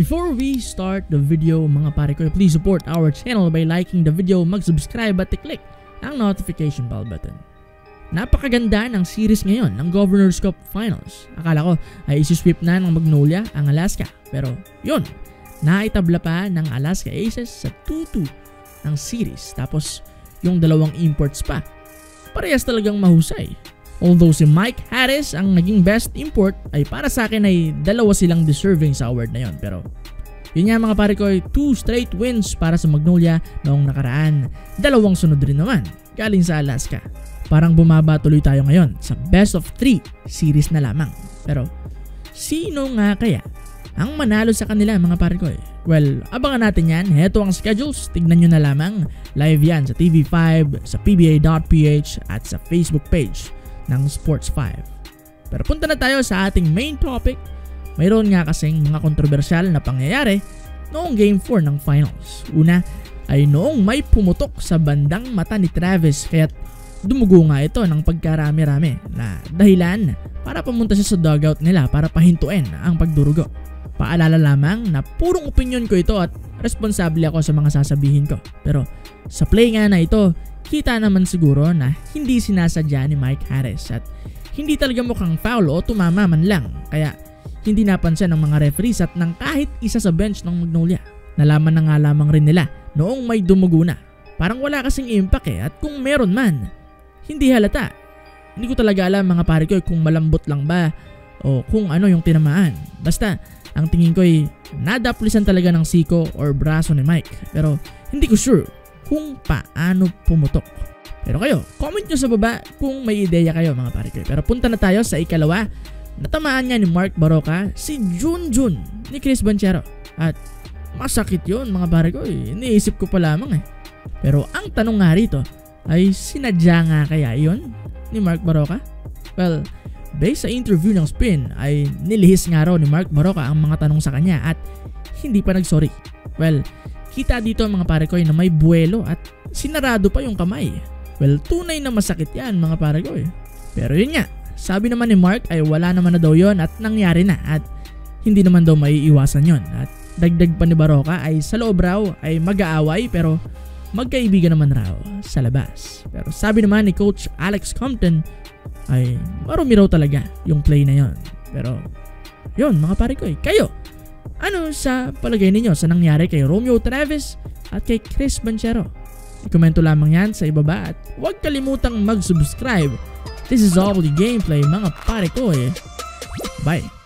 Before we start the video, mga pare ko, please support our channel by liking the video, mag-subscribe at click ang notification bell button. Napakaganda ng series ngayon ng Governor's Cup Finals. Akala ko ay isusweep na ng Magnolia ang Alaska. Pero yun, naitabla pa ng Alaska Aces sa 2-2 ng series. Tapos yung dalawang imports pa. Parehas talagang mahusay. Although si Mike Harris ang naging best import, ay para sa akin ay dalawa silang deserving sa award na yon. Pero yun nga mga pare ko, 2 straight wins para sa Magnolia noong nakaraan. Dalawang sunod rin naman galing sa Alaska. Parang bumaba tuloy tayo ngayon sa best of 3 series na lamang. Pero sino nga kaya ang manalo sa kanila mga pare ko? Well, abangan natin yan. Heto ang schedules. Tignan nyo na lamang. Live yan sa TV5, sa PBA.ph at sa Facebook page ng Sports 5. Pero punta na tayo sa ating main topic. Mayroon nga kasing mga kontrobersyal na pangyayari noong Game 4 ng Finals. Una ay noong may pumutok sa bandang mata ni Travis, kaya't dumugo nga ito ng pagkarami-rami na dahilan para pumunta siya sa dugout nila para pahintuin ang pagdurugo. Paalala lamang na purong opinyon ko ito at responsable ako sa mga sasabihin ko. Pero sa play nga na ito, kita naman siguro na hindi sinasadya ni Mike Harris at hindi talaga mukhang foul o tumama man lang, kaya hindi napansin ng mga referees at ng kahit isa sa bench ng Magnolia. Nalaman na nga lamang rin nila noong may dumugo na. Parang wala kasing impact at kung meron man, hindi halata. Hindi ko talaga alam mga pare ko kung malambot lang ba o kung ano yung tinamaan. Basta ang tingin ko ay nadaplisan talaga ng siko or braso ni Mike, pero hindi ko sure kung paano pumutok. Pero kayo, comment nyo sa baba kung may ideya kayo mga pare ko. Pero punta na tayo sa ikalawa. Natamaan nga ni Mark Barroca si Junjun ni Chris Bachero. At masakit yun mga pare ko. Iniisip ko pa lamang eh. Pero ang tanong nga rito ay sinadya nga kaya yun ni Mark Barroca? Well, based sa interview ng Spin ay nilihis nga raw ni Mark Barroca ang mga tanong sa kanya at hindi pa nagsorry. Well, kita dito mga pare ko na may buwelo at sinarado pa yung kamay. Well, tunay na masakit yan mga pare ko. Pero yun nga, sabi naman ni Mark ay wala naman na daw yun at nangyari na at hindi naman daw maiiwasan yun. At dagdag pa ni Barroca ay sa loob raw ay mag-aaway pero magkaibigan naman raw sa labas. Pero sabi naman ni Coach Alex Compton ay marumi raw talaga yung play na yun. Pero yun mga pare ko, kayo, ano sa palagay ninyo sa nangyari kay Romeo Travis at kay Chris Bachero? I-komento lamang yan sa ibaba at huwag kalimutang mag-subscribe. This is all the gameplay mga pare ko. Bye!